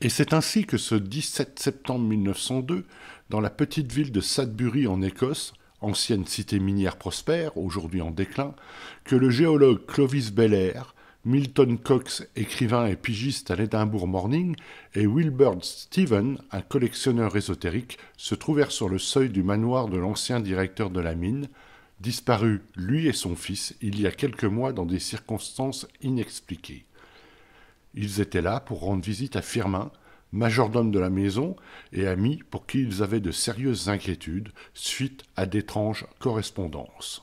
Et c'est ainsi que ce 17 septembre 1902, dans la petite ville de Sadbury en Écosse, ancienne cité minière prospère, aujourd'hui en déclin, que le géologue Clovis Belair, Milton Cox, écrivain et pigiste à l'Edinburgh Morning, et Wilbur Stephen, un collectionneur ésotérique, se trouvèrent sur le seuil du manoir de l'ancien directeur de la mine, disparu, lui et son fils, il y a quelques mois dans des circonstances inexpliquées. Ils étaient là pour rendre visite à Firmin, majordome de la maison, et ami pour qui ils avaient de sérieuses inquiétudes suite à d'étranges correspondances.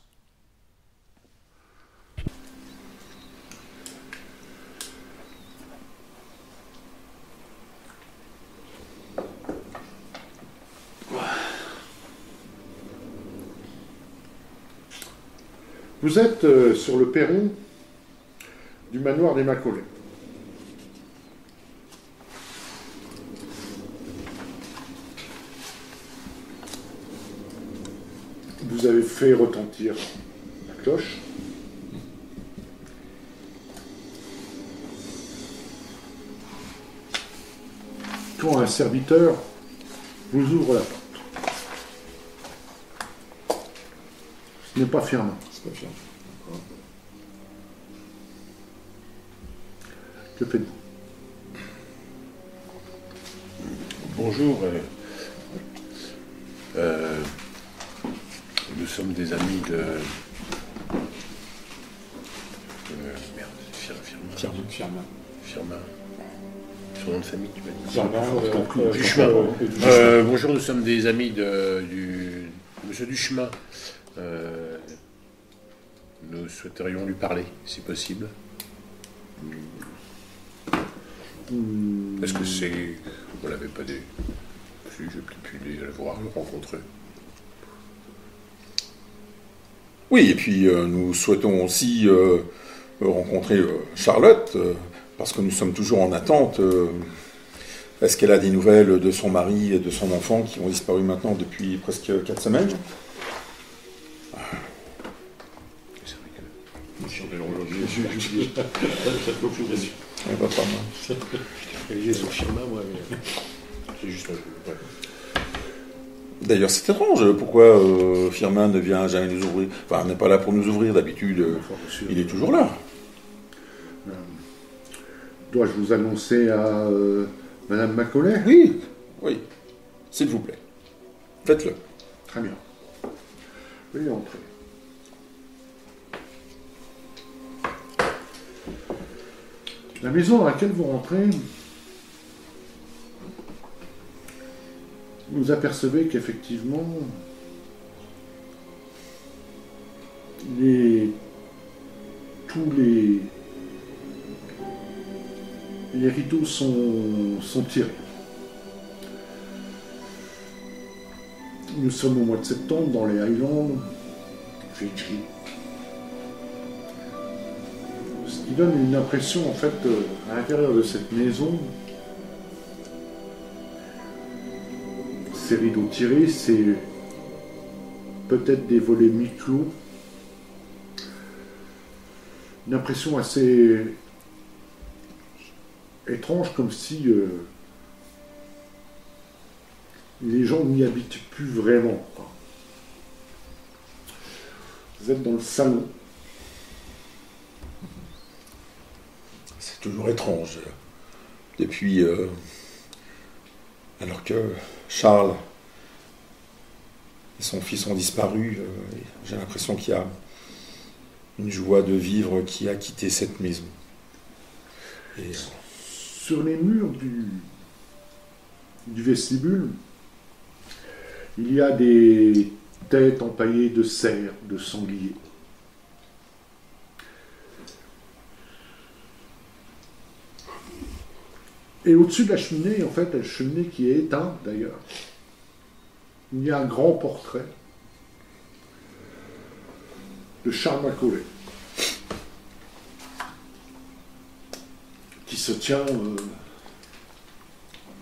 Vous êtes sur le perron du manoir des Macolets. Vous avez fait retentir la cloche. Quand un serviteur vous ouvre la porte, ce n'est pas Firmin. Que faites-vous? Bonjour. Nous sommes des amis de... Firmin. Son nom de famille, tu m'as dit. Duchemin. Bonjour, nous sommes des amis du Monsieur Duchemin. Nous souhaiterions lui parler, si possible. Est-ce que c'est... On l'avait pas des... Je n'ai plus pu le voir, le rencontrer. Oui, et puis nous souhaitons aussi rencontrer Charlotte, parce que nous sommes toujours en attente. Est-ce qu'elle a des nouvelles de son mari et de son enfant qui ont disparu maintenant depuis presque 4 semaines? D'ailleurs, c'est étrange. Pourquoi Firmin ne vient jamais nous ouvrir? Enfin, n'est pas là pour nous ouvrir d'habitude. Il est toujours là. Dois-je vous annoncer à Madame Macaulay? Oui, oui. S'il vous plaît, faites-le. Très bien. Veuillez entrer. La maison dans laquelle vous rentrez, vous apercevez qu'effectivement, tous les rideaux sont tirés. Nous sommes au mois de septembre dans les Highlands. J'ai écrit. Il donne une impression, en fait, à l'intérieur de cette maison, ces rideaux tirés, c'est peut-être des volets mi-clos, une impression assez étrange, comme si les gens n'y habitent plus vraiment. Vous êtes dans le salon. C'est toujours étrange. Depuis... alors que Charles et son fils ont disparu, j'ai l'impression qu'il y a une joie de vivre qui a quitté cette maison. Et... Sur les murs du vestibule, il y a des têtes empaillées de cerfs, de sangliers. Et au-dessus de la cheminée, en fait, la cheminée qui est éteinte d'ailleurs, il y a un grand portrait de Charles Macaulay qui se tient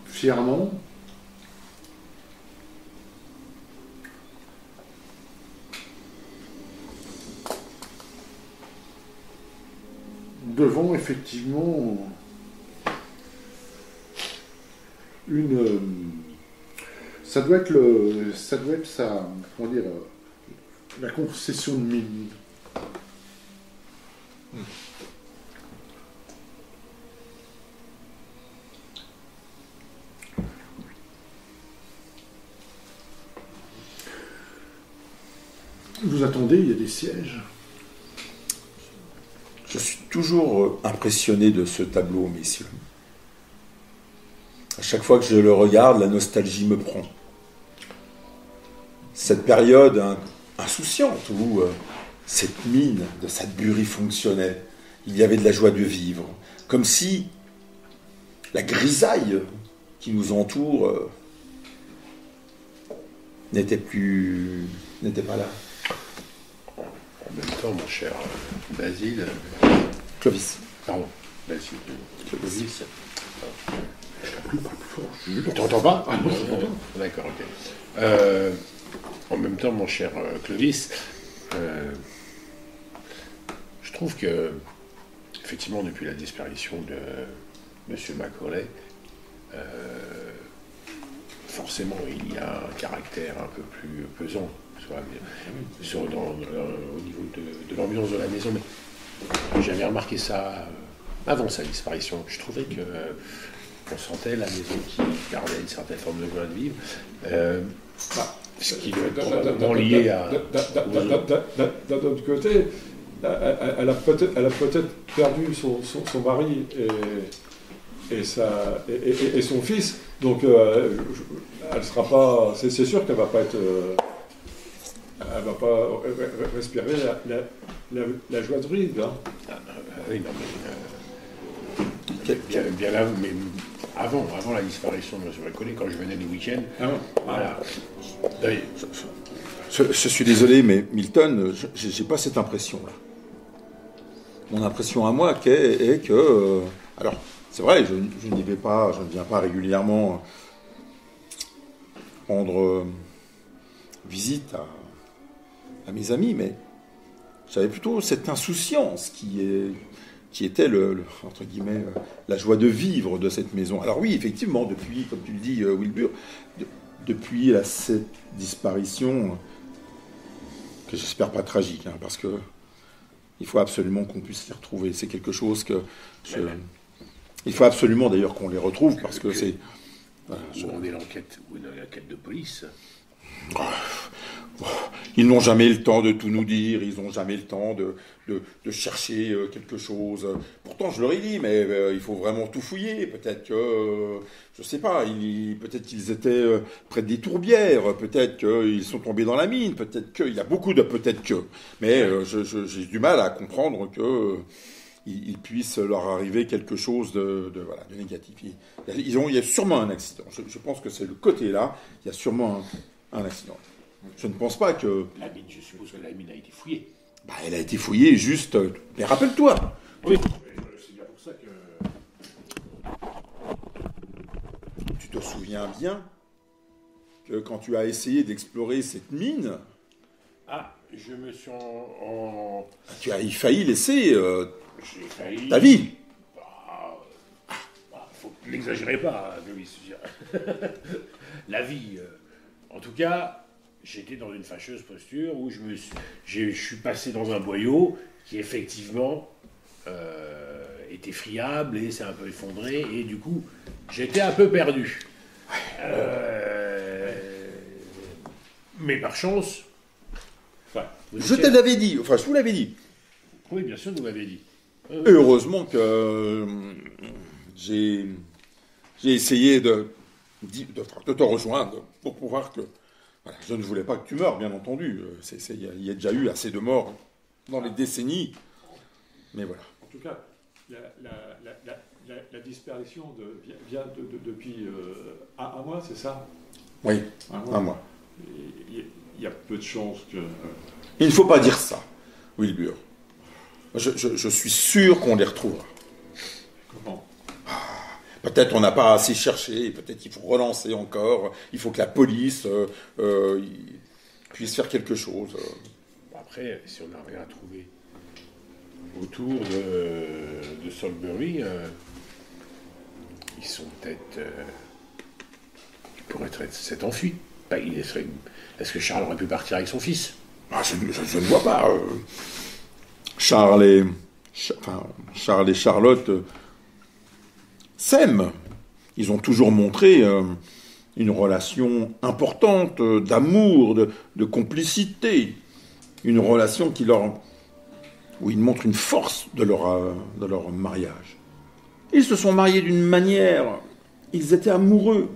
fièrement. Devant, effectivement... ça doit être le, ça doit être sa, comment dire, la concession de mine. Vous attendez, il y a des sièges. Je suis toujours impressionné de ce tableau, messieurs. À chaque fois que je le regarde, la nostalgie me prend. Cette période insouciante où cette mine de Sadbury fonctionnait, il y avait de la joie de vivre, comme si la grisaille qui nous entoure n'était pas là. En même temps, mon cher Basile... Clovis. Pardon, Basile. Clovis. Tu t'entends pas? Ah, d'accord, ok. En même temps, mon cher Clovis, je trouve que, effectivement, depuis la disparition de Monsieur Macaulay, forcément, il y a un caractère un peu plus pesant au niveau de l'ambiance de la maison. Mais j'avais remarqué ça avant sa disparition. Je trouvais que on sentait la maison qui gardait une certaine forme de joie de vivre, ce qui est probablement lié à... D'un autre côté, elle a peut-être perdu son mari et son fils, donc elle sera pas... C'est sûr qu'elle va pas être... Elle va pas respirer la joie de vivre. Hein. Oui, non, mais... bien là, mais... Avant la disparition de M. Macaulay, quand je venais du week-end. Ah ouais. Voilà. Oui. Je suis désolé, mais Milton, je n'ai pas cette impression-là. Mon impression à moi est que... alors, c'est vrai, je n'y vais pas, je ne viens pas régulièrement rendre visite à mes amis, mais j'avais plutôt cette insouciance qui était, entre guillemets, la joie de vivre de cette maison. Alors oui, effectivement, depuis, comme tu le dis, Wilbur, depuis cette disparition, que j'espère pas tragique, hein, parce que il faut absolument qu'on puisse les retrouver. C'est quelque chose que... Il faut absolument, d'ailleurs, qu'on les retrouve, parce que c'est... Voilà, on est dans l'enquête de police. Ils n'ont jamais le temps de tout nous dire, ils n'ont jamais le temps de chercher quelque chose. Pourtant, je leur ai dit, mais il faut vraiment tout fouiller. Peut-être que, je ne sais pas, peut-être qu'ils étaient près des tourbières, peut-être qu'ils sont tombés dans la mine, peut-être qu'il y a beaucoup de peut-être que. Mais j'ai du mal à comprendre que... il puisse leur arriver quelque chose voilà, de négatif. Il y a sûrement un accident. Je pense que c'est le côté-là. Il y a sûrement un accident. Je ne pense pas que... La mine, je suppose que la mine a été fouillée. Bah, elle a été fouillée juste... Mais rappelle-toi. Oui. C'est bien pour ça que... Tu te souviens bien que quand tu as essayé d'explorer cette mine... Ah, je me suis en... Tu as failli laisser... J'ai failli... Ta vie. N'exagérez pas, Clovis. La vie. En tout cas, j'étais dans une fâcheuse posture où je suis passé dans un boyau qui, effectivement, était friable et s'est un peu effondré. Et du coup, j'étais un peu perdu. Mais par chance... Enfin, je vous l'avais dit. Oui, bien sûr, vous l'avez dit. Heureusement que j'ai essayé de te rejoindre pour pouvoir que... Voilà, je ne voulais pas que tu meurs, bien entendu. Il y a déjà eu assez de morts dans les décennies. Mais voilà. En tout cas, la disparition vient depuis un mois, c'est ça? Oui, un mois. Il y a peu de chances que... Il ne faut pas dire ça, Wilbur. Je suis sûr qu'on les retrouvera. Comment? Peut-être on n'a pas assez cherché, peut-être qu'il faut relancer encore, il faut que la police puisse faire quelque chose. Après, si on n'a rien trouvé autour de Salbury, ils sont peut-être pour s'être enfui. Est-ce que Charles aurait pu partir avec son fils? Ah, je ne vois pas. Charles et Charlotte s'aiment. Ils ont toujours montré une relation importante d'amour, de complicité. Une relation qui leur... où ils montrent une force de leur mariage. Ils se sont mariés d'une manière... Ils étaient amoureux.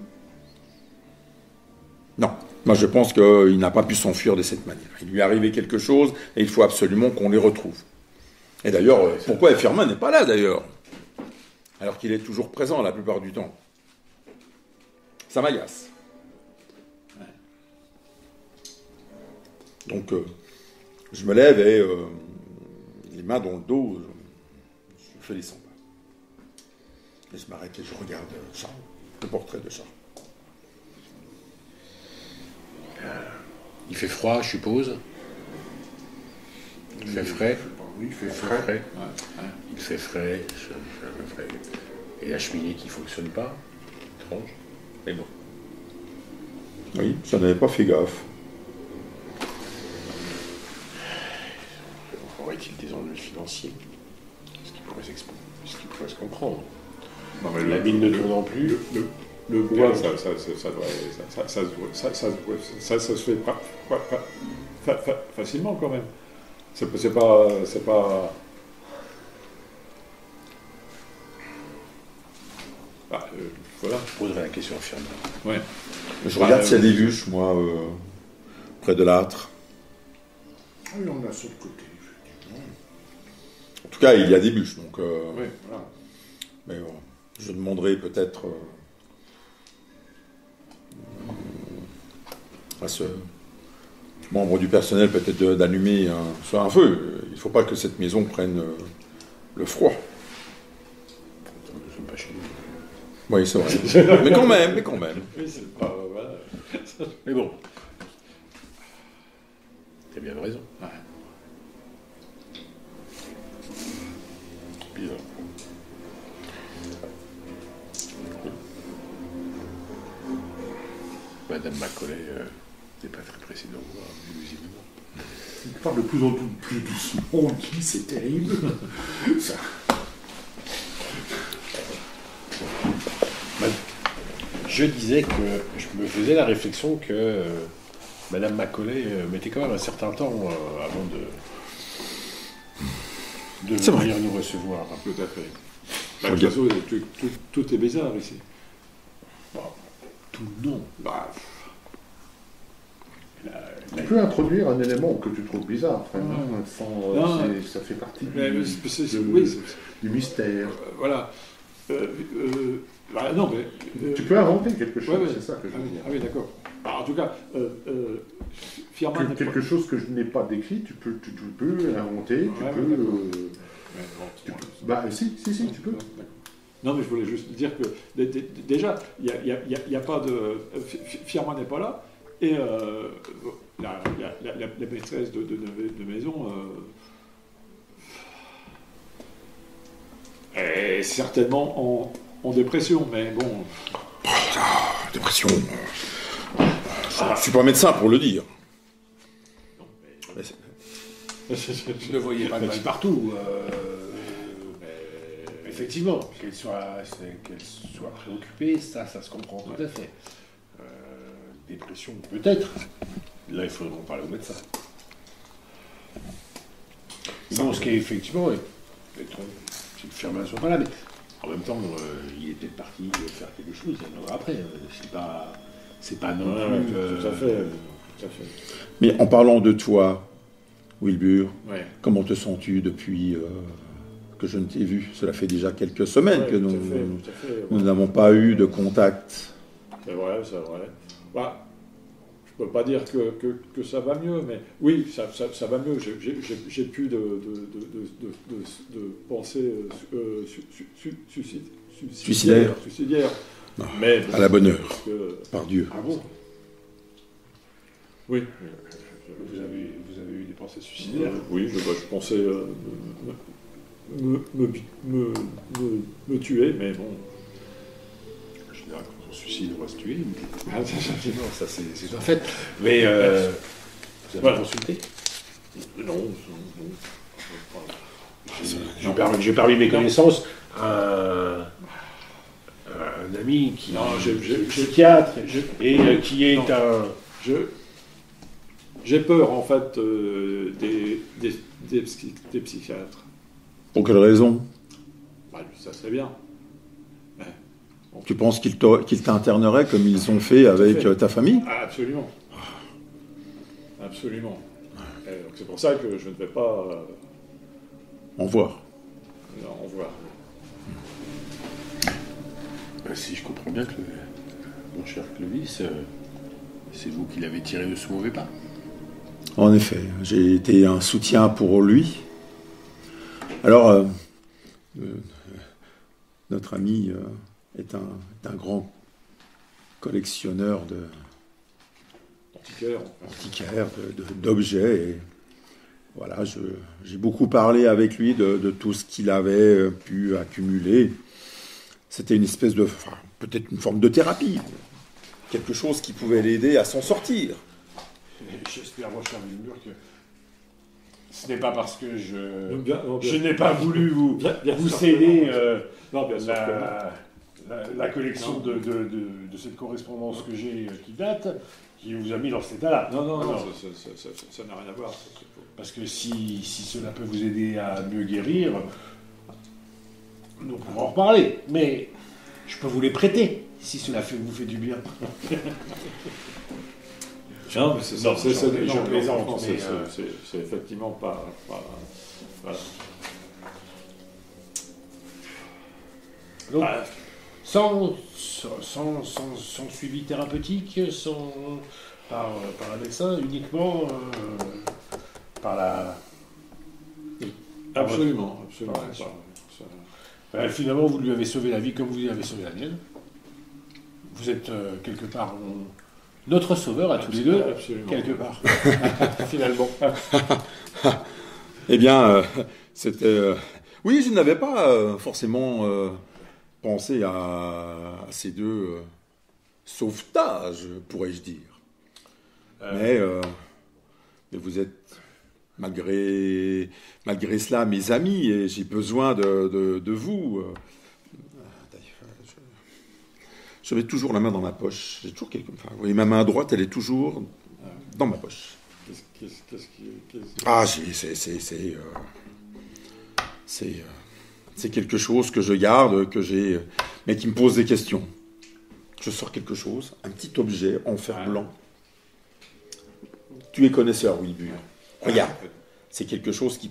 Non, moi je pense qu'il n'a pas pu s'enfuir de cette manière. Il lui est arrivé quelque chose et il faut absolument qu'on les retrouve. Et d'ailleurs, pourquoi Firmin n'est pas là d'ailleurs? Alors qu'il est toujours présent la plupart du temps. Ça m'agace. Ouais. Donc, je me lève et les mains dans le dos, je fais les 100 pas. Et je m'arrête et je regarde Charles, le portrait de Charles. Il fait froid, je suppose. Il fait frais. Oui, il fait frais. Ouais, ouais. Il fait frais. Et la cheminée qui ne fonctionne pas. Étrange. Mais bon. Oui, ça n'avait pas fait gaffe. Aurait-il des ennuis financiers? Est-ce qu'il pourrait se comprendre? Non, mais la mine ne tournant plus. Le bois, ça se fait facilement quand même. C'est pas... Bah, voilà. Je poserai la question à Firmin. Ouais. Je regarde s'il y a des bûches, moi, près de l'âtre. Ah oui, on a sur le côté. En tout cas, il y a des bûches, donc... oui, voilà. Mais bon, je demanderai peut-être... à ce membre du personnel peut-être d'allumer soit un feu. Il ne faut pas que cette maison prenne le froid. Oui, c'est vrai. mais quand même. Oui, c'est pas... Voilà. Mais bon. T'as bien raison. Ouais. Bizarre. Madame Macaulay n'est pas très précise dans voir, visiblement. Il parle de plus en plus doucement, on dit, c'est terrible. Ça. Je disais que je me faisais la réflexion que Madame Macaulay mettait quand même un certain temps avant de venir nous recevoir. Tout à fait. Bah, de toute façon, tout est bizarre ici. Bon. Non. Bah, tu peux introduire un élément que tu trouves bizarre, ça fait partie du mystère. Voilà. Bah, non, mais, tu peux inventer quelque chose, ouais, c'est ça que je veux dire. Ah oui, d'accord. Bah, en tout cas, Firmin... Quelque chose que je n'ai pas décrit, tu peux l'inventer, Bah, si, tu peux. Non, mais je voulais juste dire que déjà, il n'y a pas de... Firmin n'est pas là, et la maîtresse de maison est certainement en dépression, mais bon... Dépression... Je ne suis pas médecin pour le dire. Non, mais... Je ne voyais pas de mal partout. Effectivement, qu'elle soit préoccupée, ça se comprend tout à fait. Dépression, peut-être. Là, il faudrait en parler au médecin. Non, ce qui est effectivement, peut-être si le Firmin ne soit pas là, mais en même temps, il est peut-être parti faire quelque chose, il y en aura après. C'est pas non plus... Tout à fait. Mais en parlant de toi, Wilbur, ouais. Comment te sens-tu depuis... que je ne t'ai vu. Cela fait déjà quelques semaines que nous n'avons pas eu de contact. C'est vrai, c'est vrai. Bah, je ne peux pas dire que ça va mieux, mais oui, ça va mieux. J'ai plus de pensées suicidaires. Non, mais, à la bonne heure, par Dieu. Ah bon ? Oui. Vous avez eu des pensées suicidaires ? Oui, je pensais... me tuer, mais bon... considère que son suicide, on va se tuer. Ah, non, ça c'est un fait. Mais vous avez consulté? Non. J'ai parmi mes connaissances un ami qui est psychiatre et qui est un... J'ai peur, en fait, des psychiatres. Pour quelle raison? Ça serait bien. Ouais. Tu penses qu'ils t'interneraient comme ils ont fait avec ta famille? Absolument. Absolument. C'est pour ça que je ne vais pas... En voir. Non, en voir. Si je comprends bien que mon cher Clovis, c'est vous qui l'avez tiré de ce mauvais pas. En effet, j'ai été un soutien pour lui. Alors, notre ami est un grand collectionneur d'antiquaires, d'objets. Et voilà, j'ai beaucoup parlé avec lui de tout ce qu'il avait pu accumuler. C'était une espèce de, peut-être une forme de thérapie, quelque chose qui pouvait l'aider à s'en sortir. J'espère, mon cher Wilbur, que ce n'est pas parce que je n'ai pas voulu vous céder la collection de cette correspondance que j'ai qui date, qui vous a mis dans cet état-là. Non, ça n'a rien à voir. Parce que si cela peut vous aider à mieux guérir, nous pourrons en reparler. Mais je peux vous les prêter, si cela vous fait du bien. Non, je plaisante, c'est effectivement pas voilà. Donc, sans suivi thérapeutique, par un médecin, uniquement par la... Absolument. Finalement, vous lui avez sauvé la vie comme vous lui avez sauvé la mienne. Vous êtes quelque part... Notre sauveur à tous les deux, quelque part, finalement. Eh bien, c'était... Oui, je n'avais pas forcément pensé à ces deux sauvetages, pourrais-je dire. Mais vous êtes, malgré cela, mes amis, et j'ai besoin de vous. Je mets toujours la main dans ma poche. J'ai toujours quelque... vous voyez, ma main droite, elle est toujours dans ma poche. C'est quelque chose que je garde, que j'ai, mais qui me pose des questions. Je sors quelque chose, un petit objet en fer blanc. Tu es connaisseur, Wilbur. Regarde, c'est quelque chose qui...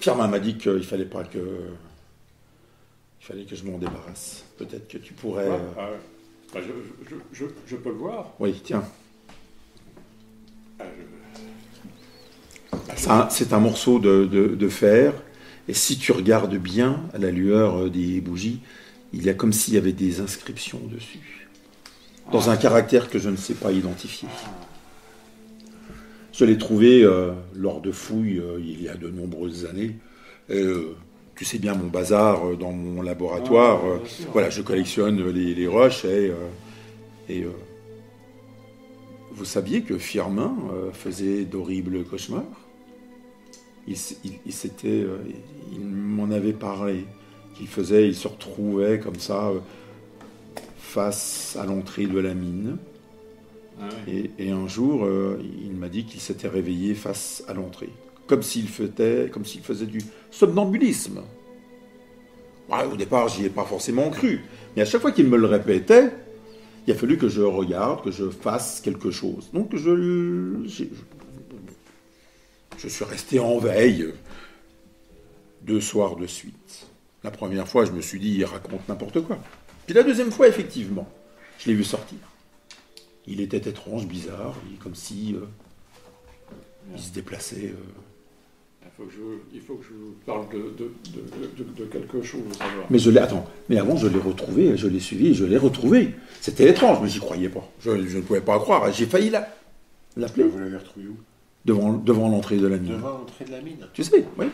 Firmin m'a dit qu'il fallait pas que... Il fallait que je m'en débarrasse. Peut-être que tu pourrais... Je peux le voir. Oui, tiens. C'est un morceau de fer. Et si tu regardes bien, à la lueur des bougies, il y a comme s'il y avait des inscriptions dessus. Dans un caractère que je ne sais pas identifier. Je l'ai trouvé lors de fouilles il y a de nombreuses années. Tu sais bien mon bazar dans mon laboratoire. Voilà, je collectionne les roches et vous saviez que Firmin faisait d'horribles cauchemars. Il m'en avait parlé. Il se retrouvait comme ça face à l'entrée de la mine. Et un jour, il m'a dit qu'il s'était réveillé face à l'entrée. Comme s'il faisait du somnambulisme. Ouais, au départ, j'y ai pas forcément cru. Mais à chaque fois qu'il me le répétait, il a fallu que je regarde, que je fasse quelque chose. Donc je suis resté en veille 2 soirs de suite. La première fois, je me suis dit, il raconte n'importe quoi. Puis la deuxième fois, effectivement, je l'ai vu sortir. Il était étrange, bizarre, comme si il se déplaçait... Il faut que je vous parle de quelque chose. Mais avant, je l'ai retrouvé, je l'ai suivi, je l'ai retrouvé. C'était étrange, mais j'y croyais pas. Je ne pouvais pas croire. J'ai failli l'appeler. Vous l'avez retrouvé où? Devant l'entrée de la mine. Devant l'entrée de la mine. Tu sais, oui.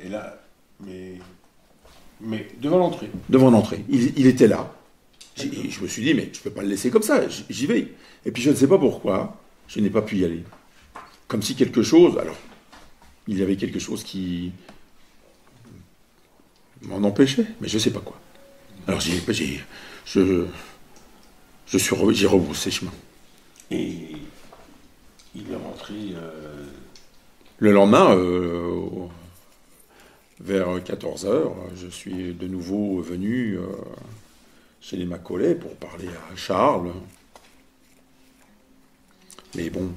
Et là, mais devant l'entrée. Il était là. Je me suis dit, mais je ne peux pas le laisser comme ça, j'y vais. Et puis je ne sais pas pourquoi, je n'ai pas pu y aller. Comme si quelque chose... Alors, il y avait quelque chose qui m'en empêchait, mais je ne sais pas quoi. Alors j'ai rebroussé chemin. Et il est rentré... Le lendemain, vers 14 h, je suis de nouveau venu... chez les Macolets pour parler à Charles. Mais bon,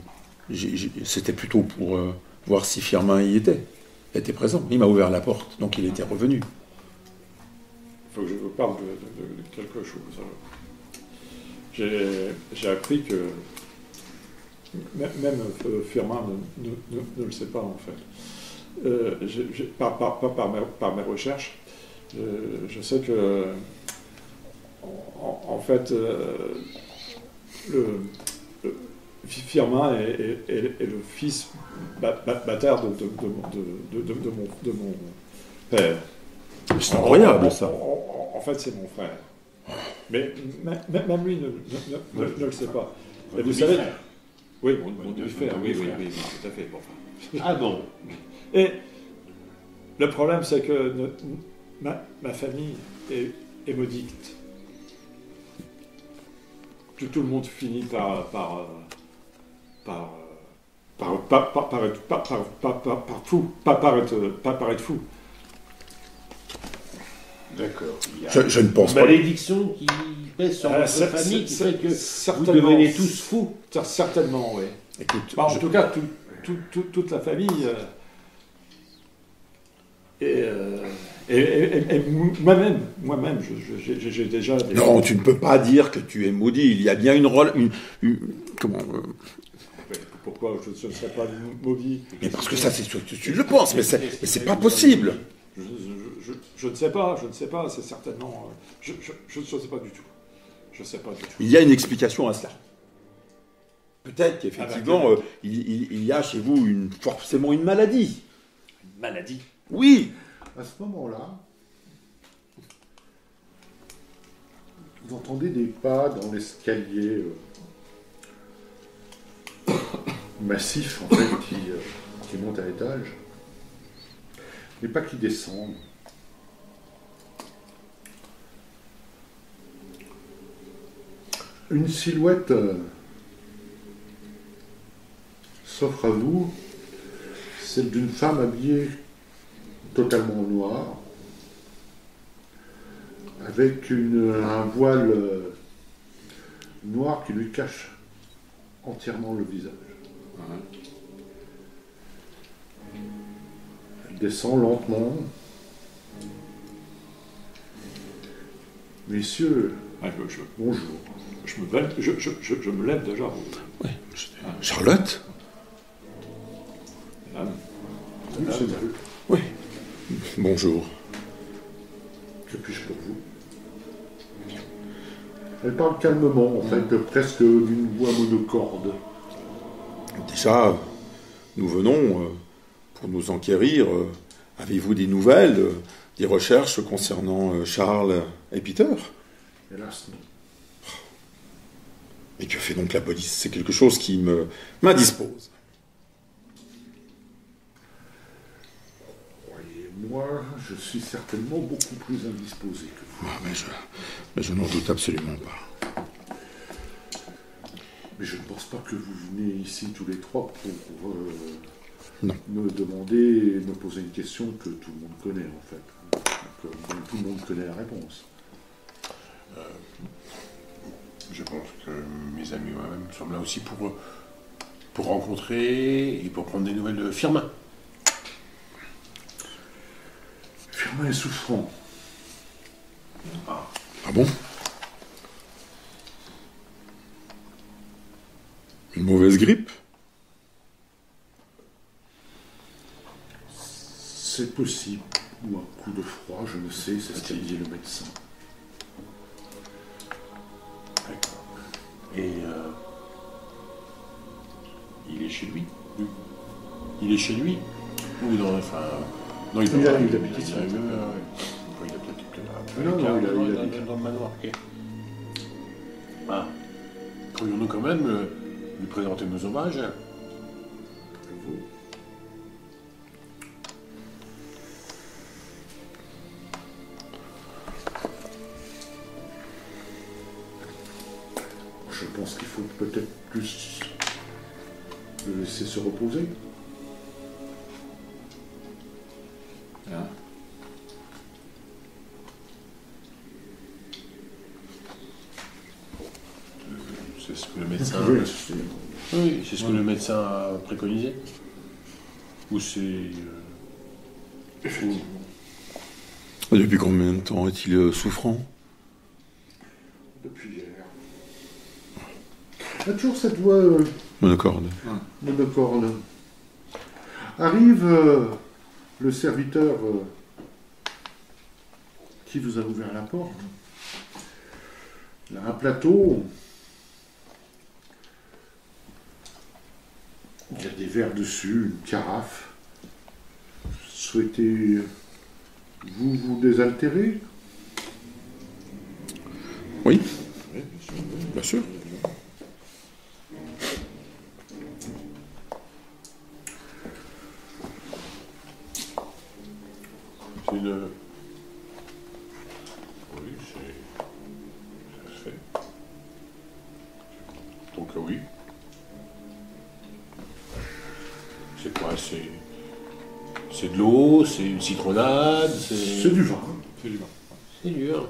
c'était plutôt pour voir si Firmin y était présent. Il m'a ouvert la porte, donc il était revenu. Il faut que je vous parle de quelque chose. J'ai appris que même Firmin ne le sait pas, en fait. Par mes recherches, je sais que... En fait, le Firmin est le fils bâtard de mon père. C'est incroyable, ça. En fait, c'est mon frère. Mais même lui ne le sait pas. Et vous savez... Oui, mon demi-frère, oui, tout à fait. Bon. Ah bon. Et le problème, c'est que ma famille est maudite. Tout le monde finit par être fou. D'accord. Je ne pense pas. Une malédiction qui pèse sur votre famille, qui fait que vous devenez tous fous. Certainement, oui. Écoute, en tout cas, toute la famille Et moi-même, j'ai déjà... Non, tu ne peux pas dire que tu es maudit. Il y a bien une comment... Pourquoi je ne serais pas maudit? Mais parce que ça, c'est sûr que tu le penses, mais c'est pas possible. Je ne sais pas, c'est certainement... Je ne sais pas du tout. Je ne sais pas du tout. Il y a une explication à cela. Peut-être qu'effectivement, il y a chez vous forcément une maladie. Une maladie? Oui. À ce moment-là, vous entendez des pas dans l'escalier massif, en fait, qui monte à l'étage. Des pas qui descendent. Une silhouette s'offre à vous, celle d'une femme habillée totalement noir, avec un voile noir qui lui cache entièrement le visage. Elle descend lentement. Messieurs, bonjour. Je me lève déjà. Oui. Charlotte. Madame. Oui. Bonjour. Que puis-je pour vous? Elle parle calmement, en fait, presque d'une voix monocorde. Déjà, nous venons pour nous enquérir. Avez-vous des nouvelles, des recherches concernant Charles et Peter? Hélas, non. Mais que fait donc la police? C'est quelque chose qui m'indispose. Moi, je suis certainement beaucoup plus indisposé que vous. Ah, mais je n'en doute absolument pas. Mais je ne pense pas que vous venez ici tous les trois pour me demander, me poser une question que tout le monde connaît, en fait. Donc, tout le monde connaît la réponse. Je pense que mes amis moi-même sont là aussi pour rencontrer et pour prendre des nouvelles de Firmin. Firmin est souffrant. Ah bon? Une mauvaise grippe? C'est possible. Ou un coup de froid, je ne sais, c'est ce qu'a dit le médecin. Et il est chez lui? Il est chez lui? Ou dans la fin... Non, il habite ici. Non, il habite dans le manoir. Ah. Pourrions-nous quand même lui présenter nos hommages? Vous. Je pense qu'il faut peut-être plus le laisser se reposer. Hein? C'est ce que le médecin... Oui, c'est ce que le médecin a préconisé. Ou c'est... Depuis combien de temps est-il souffrant? Depuis hier. Il a toujours cette voix... monocorde. Monocorde. Arrive le serviteur qui vous a ouvert la porte. Il a un plateau... Il y a des verres dessus, une carafe. Souhaitez-vous vous désaltérer? Oui. Oui, bien sûr. C'est une... Oui, c'est... Ça se fait. Donc oui. C'est quoi? C'est de l'eau, c'est une citronnade, c'est du vin. C'est du vin. C'est dur.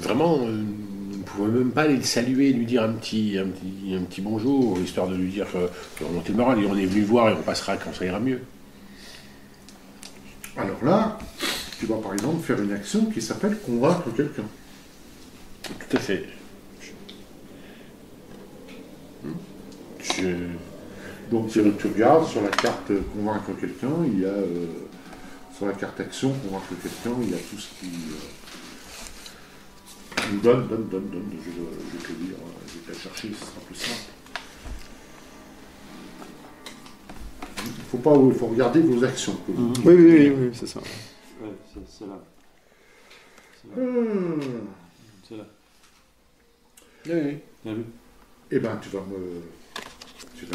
Vraiment, nous ne pouvons même pas aller le saluer, lui dire un petit bonjour, histoire de lui dire que remonter le moral, et on est venu voir et on passera quand ça ira mieux. Alors là... Tu vas par exemple faire une action qui s'appelle convaincre quelqu'un. Tout à fait. Donc tu regardes sur la carte convaincre quelqu'un, il y a sur la carte action convaincre quelqu'un, il y a tout ce qui nous donne. Je vais te dire, je vais te la chercher, ce sera plus simple. Il faut regarder vos actions. Oui, c'est ça. Ouais, c'est là. C'est là. Oui. Eh ben, tu vas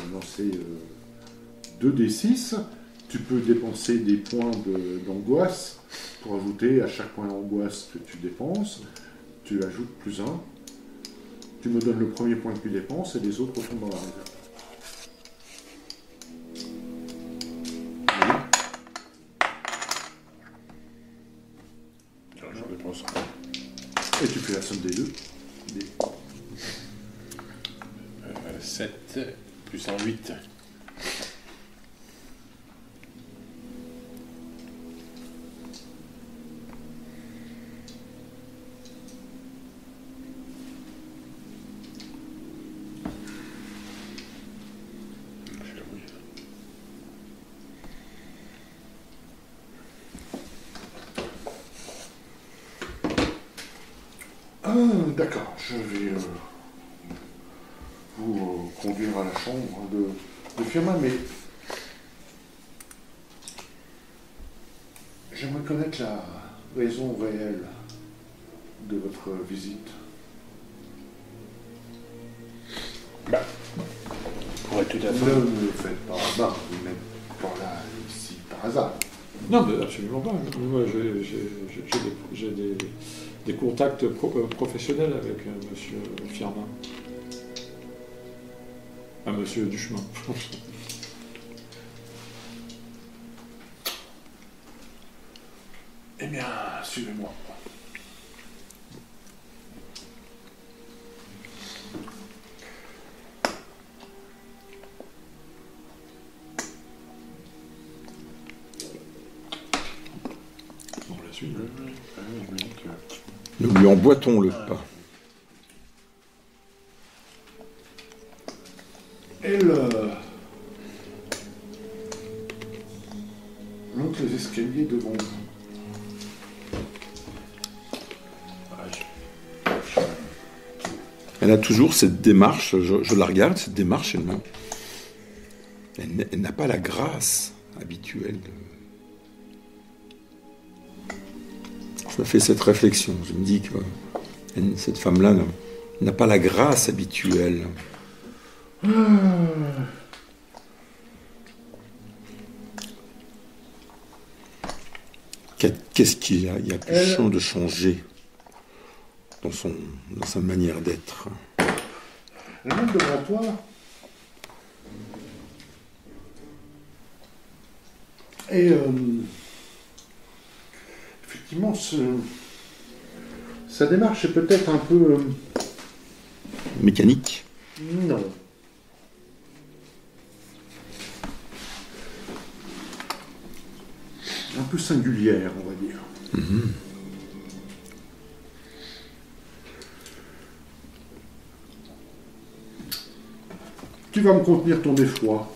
me lancer 2d6. Tu peux dépenser des points d'angoisse pour ajouter à chaque point d'angoisse que tu dépenses. Tu ajoutes +1. Tu me donnes le premier point que tu dépenses et les autres retombent dans la réserve. Et tu fais la somme des deux. 7 plus 1, 8. D'accord, je vais vous conduire à la chambre de Firmin, mais j'aimerais connaître la raison réelle de votre visite. Bah, pour être tout à fait... Ne me faites pas là, même par là, ici, par hasard. Non, mais absolument pas. Moi, j'ai des contacts professionnels avec monsieur Firmin. Ah, monsieur Duchemin. Eh bien, suivez-moi. On la suit, je me dis que... Nous lui emboîtons le pas. Monte les escaliers devant vous. Elle a toujours cette démarche, je la regarde, cette démarche, elle n'a pas la grâce habituelle. Ça fait cette réflexion. Je me dis que cette femme-là n'a pas la grâce habituelle. Qu'est-ce qu'il y a? Il y a plus champ de changer dans, sa manière d'être. Le monde devant toi, et effectivement, sa démarche est peut-être un peu... mécanique? Non. Un peu singulière, on va dire. Mmh. Tu vas me contenir ton effroi.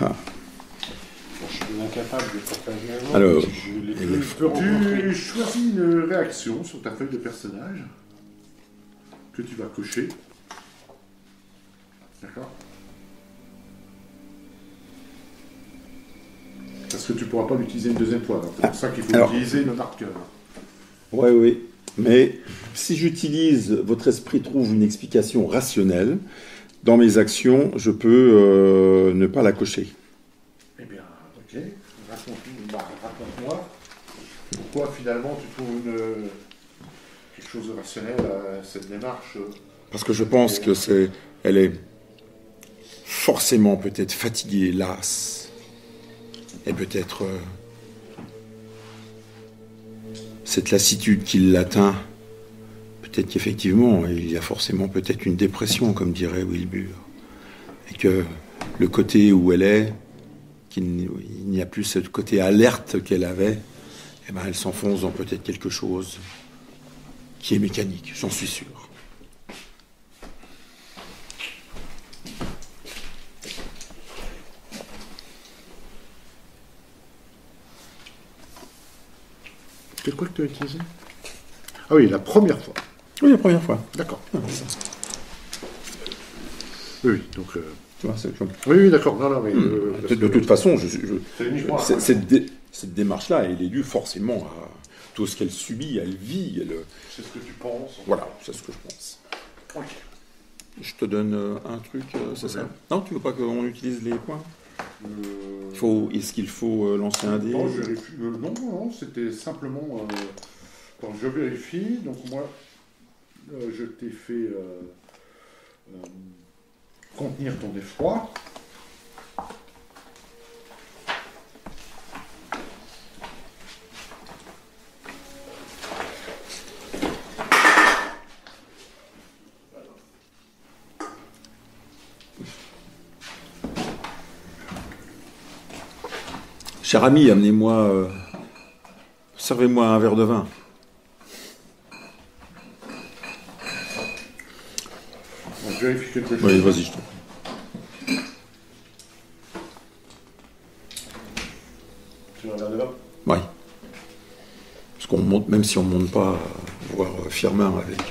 Ah. Incapable de partager avant. Alors, tu choisis une réaction sur ta feuille de personnage que tu vas cocher. D'accord? Parce que tu ne pourras pas l'utiliser une deuxième fois. C'est pour ça qu'il faut utiliser le marqueur. Oui, oui. Mais si j'utilise votre esprit trouve une explication rationnelle, dans mes actions, je peux ne pas la cocher. Eh bien, ok. Raconte-moi pourquoi finalement tu trouves quelque chose de rationnel à cette démarche. Parce que je pense que elle est forcément peut-être fatiguée, lasse, et peut-être cette lassitude qui l'atteint. Peut-être qu'effectivement, il y a forcément peut-être une dépression, comme dirait Wilbur, et que le côté où elle est, qu'il n'y a plus ce côté alerte qu'elle avait, eh ben elle s'enfonce dans peut-être quelque chose qui est mécanique, j'en suis sûr. C'est quoi que tu as utilisé? Ah oui, la première fois. Oui, la première fois. D'accord. Ah, oui, donc... Oui, d'accord. Non, non, mais de toute façon, cette démarche-là, elle est due forcément à tout ce qu'elle subit, elle vit. C'est ce que tu penses. Voilà, c'est ce que je pense. Okay. Je te donne un truc, c'est ça? Non, tu veux pas qu'on utilise les points? Est-ce qu'il faut lancer un dé? Non, non, c'était simplement... quand je vérifie, donc moi, je t'ai fait... contenir ton effroi. Cher ami, amenez-moi, servez-moi un verre de vin. Je vérifie quelque chose. Oui, vas-y, je te... Tu veux regarder là? Oui. Parce qu'on monte, même si on ne monte pas, voir Firmin avec...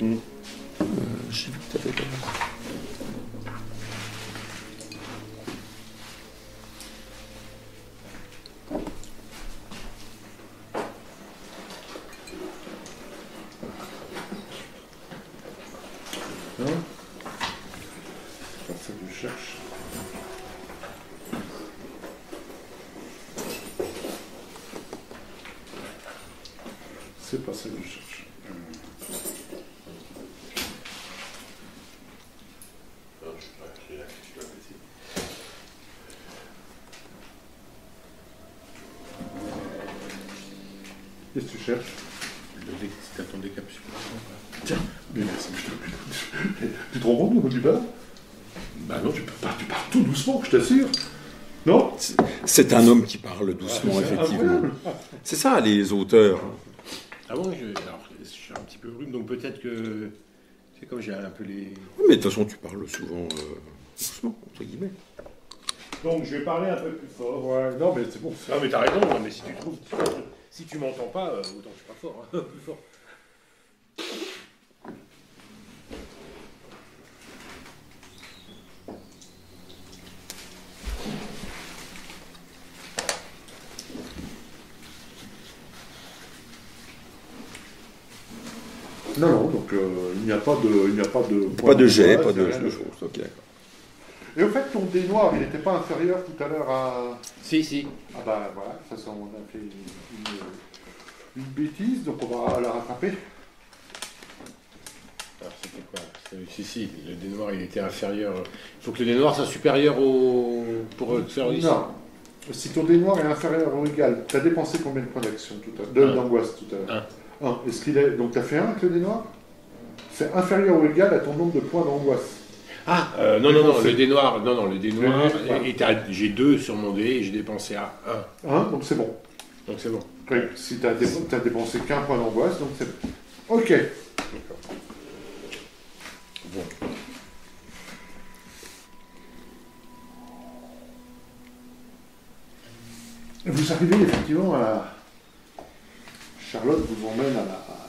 j'ai vu que tu avais... C'est un homme qui parle doucement, effectivement. C'est ça, les auteurs. Ah bon, je suis un petit peu brume, donc peut-être que... C'est comme j'ai un peu les... Oui, mais de toute façon, tu parles souvent doucement, entre guillemets. Donc, je vais parler un peu plus fort. Ouais, non, mais c'est bon. Non, mais t'as raison, mais si tu trouves... Si tu m'entends pas, autant je suis pas fort, hein, plus fort. Donc il n'y a pas de... jet, pas de... Okay. Et au fait, ton dé noir, il n'était pas inférieur tout à l'heure à... Si, si. Ah bah voilà, de toute façon, on a fait une bêtise, donc on va la rattraper. Alors c'était quoi? Si, si, le dé noir, il était inférieur. Il faut que le dé noir soit supérieur au... pour faire une... Non. Si ton dé noir est inférieur ou égal, tu as dépensé combien de points d'action tout à l'heure? D'angoisse tout à l'heure. Un. Est-ce qu'il est... Donc tu as fait un avec le dé noir? C'est inférieur ou égal à ton nombre de points d'angoisse. Ah, non, non, non, le dé noir, non, non, le dé noir, j'ai 2 sur mon dé et j'ai dépensé à 1. 1, donc c'est bon. Donc c'est bon. Oui, si tu n'as dépensé qu'un point d'angoisse, donc c'est bon. Ok. D'accord. Bon. Vous arrivez effectivement à la... Charlotte vous emmène à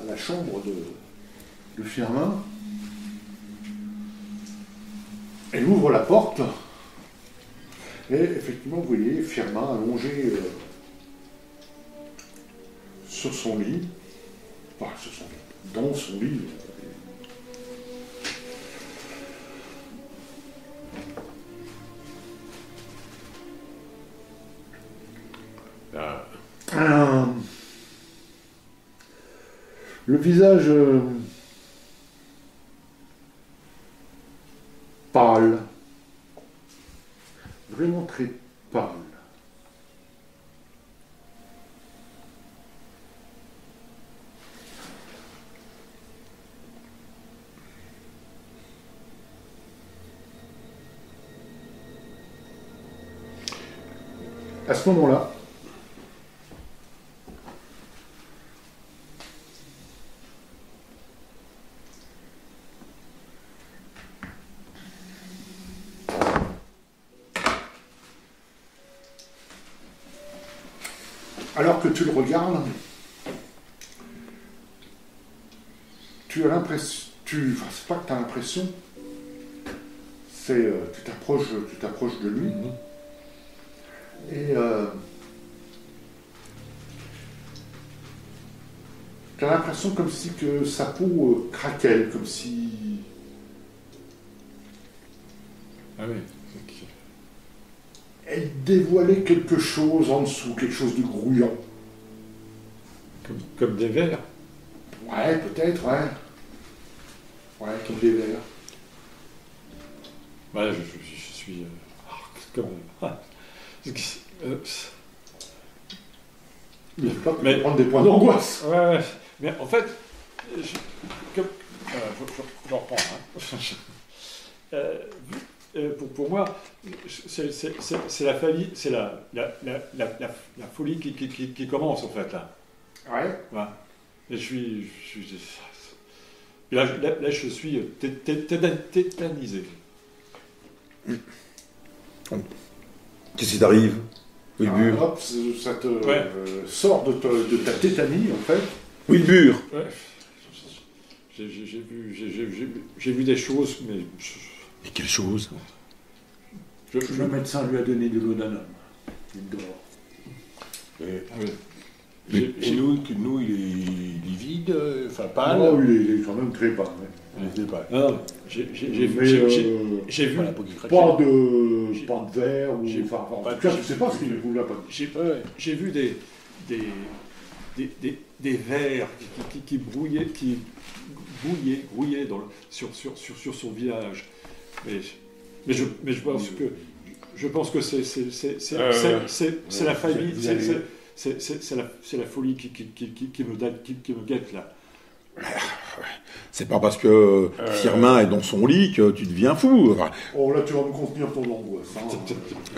la chambre de Firmin. Elle ouvre la porte et effectivement vous voyez Firmin allongé sur son lit, enfin sur son lit, dans son lit. Le visage pâle, vraiment très pâle. À ce moment-là, alors que tu le regardes, tu as l'impression, enfin c'est pas que tu as l'impression, c'est tu t'approches de lui, et tu as l'impression comme si que sa peau craquait, comme si... Ah oui. Elle dévoilait quelque chose en dessous, quelque chose de grouillant. Comme des vers. Ouais, peut-être, ouais. Ouais, comme des vers. Voilà, ouais, je suis... Il ne faut pas prendre des points d'angoisse. Ouais, ouais. Mais en fait, je reprends. Hein. Pour moi, c'est la folie qui commence, en fait, là. Ouais. Ouais. Et je suis tétanisé. Qu'est-ce qui t'arrive? Wilbur. Hop, ça te sort de ta tétanie, en fait. Wilbur. Ouais. J'ai vu des choses, mais... Et quelle chose? Le médecin lui a donné de l'odanum. Il dort. Et nous, il est vide, enfin pâle. Non, il est quand même très pâle. Il est très pâle. J'ai vu pas de verre, ou... En tout cas, je ne sais pas ce qu'il vous l'a pas dit. J'ai vu des vers qui brouillaient sur son village. Mais je pense que c'est la famille, c'est la folie qui me guette là. C'est pas parce que Firmin est dans son lit que tu deviens fou. Oh là, tu vas me contenir ton angoisse. Hein.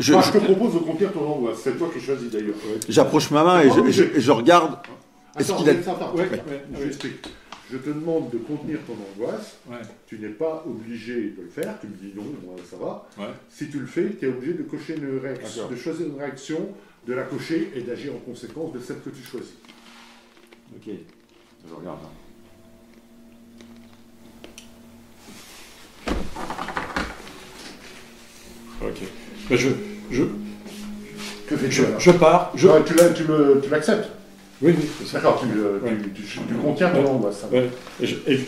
Moi, je te propose de contenir ton angoisse. C'est toi qui choisis d'ailleurs. J'approche ma main et je regarde. Est-ce qu'il a... Je t'explique. Je te demande de contenir ton angoisse, tu n'es pas obligé de le faire, tu me dis non, moi, ça va. Ouais. Si tu le fais, tu es obligé de cocher une réaction, de choisir une réaction, de la cocher et d'agir en conséquence de celle que tu choisis. Ok, je regarde. Ok, mais je pars. Tu l'acceptes? Oui, d'accord, tu contiens ton angoisse. Et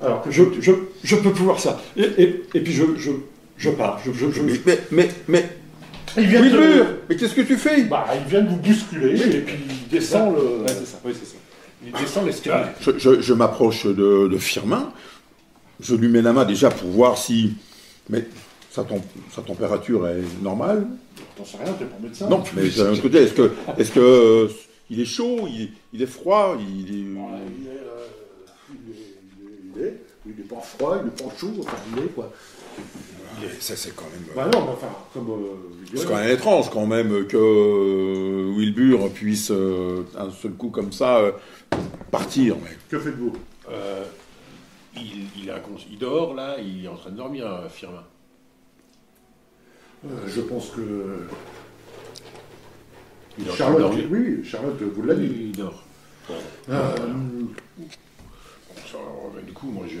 Alors que je peux pouvoir ça. Et puis je pars. Mais il vient de... Mais qu'est-ce que tu fais? Bah, il vient de vous bousculer et puis il descend le... Ouais, c'est ça. Oui, c'est ça. Il descend l'escalier. Je m'approche de Firmin. Je lui mets la main déjà pour voir si... Mais sa température est normale. T'en sais rien, t'es pas médecin. Non, mais écoutez, est-ce que il est chaud, il est froid, il est... Bon, là, il n'est pas froid, il n'est pas chaud, enfin il est quoi. Ça c'est quand même... Bah non, mais enfin, comme... c'est quand même étrange quand même que Wilbur puisse un seul coup comme ça partir. Mais... Que faites-vous? Il dort là, il est en train de dormir, Firmin. Je pense que... Charlotte, oui, Charlotte vous l'a dit. Il dort. Ouais. Voilà. Du coup, moi je...